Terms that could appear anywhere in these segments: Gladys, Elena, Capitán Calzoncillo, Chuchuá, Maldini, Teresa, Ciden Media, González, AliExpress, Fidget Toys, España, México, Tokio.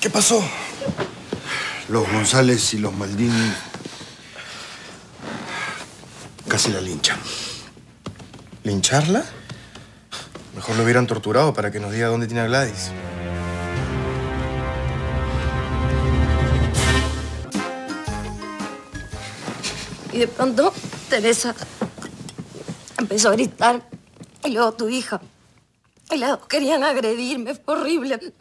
¿Qué pasó? Los González y los Maldini casi la linchan. ¿Lincharla? Mejor lo hubieran torturado para que nos diga dónde tiene a Gladys. Y de pronto, Teresa empezó a gritar. Y luego tu hija. Y las dos querían agredirme. Fue horrible.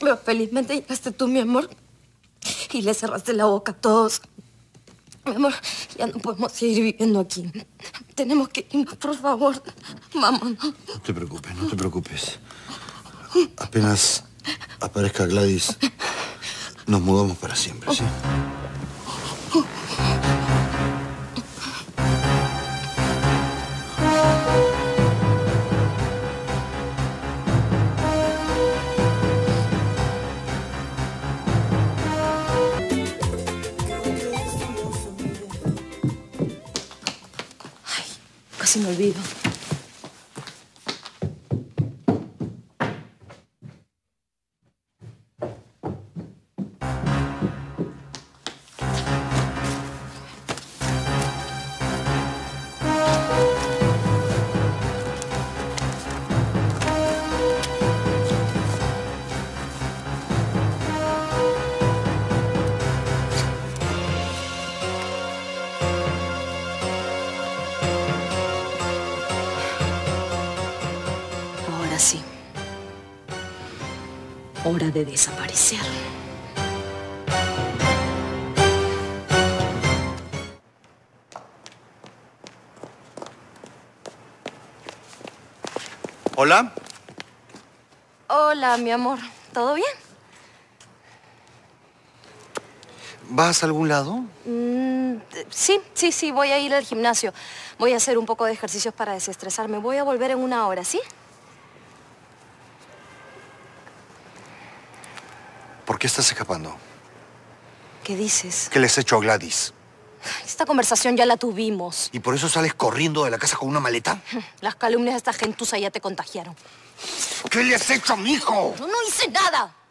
Pero felizmente llegaste tú, mi amor. Y le cerraste la boca a todos. Mi amor, ya no podemos seguir viviendo aquí. Tenemos que irnos, por favor. Vámonos. No te preocupes, no te preocupes. Apenas aparezca Gladys, nos mudamos para siempre, ¿sí? Casi me olvido. Así. Hora de desaparecer. ¿Hola? Hola, mi amor. ¿Todo bien? ¿Vas a algún lado? Sí. Voy a ir al gimnasio. Voy a hacer un poco de ejercicios para desestresarme. Voy a volver en una hora, ¿sí? ¿Por qué estás escapando? ¿Qué dices? ¿Qué les he hecho a Gladys? Esta conversación ya la tuvimos. ¿Y por eso sales corriendo de la casa con una maleta? Las calumnias de esta gentuza ya te contagiaron. ¿Qué le has hecho a mi hijo? Yo no hice nada.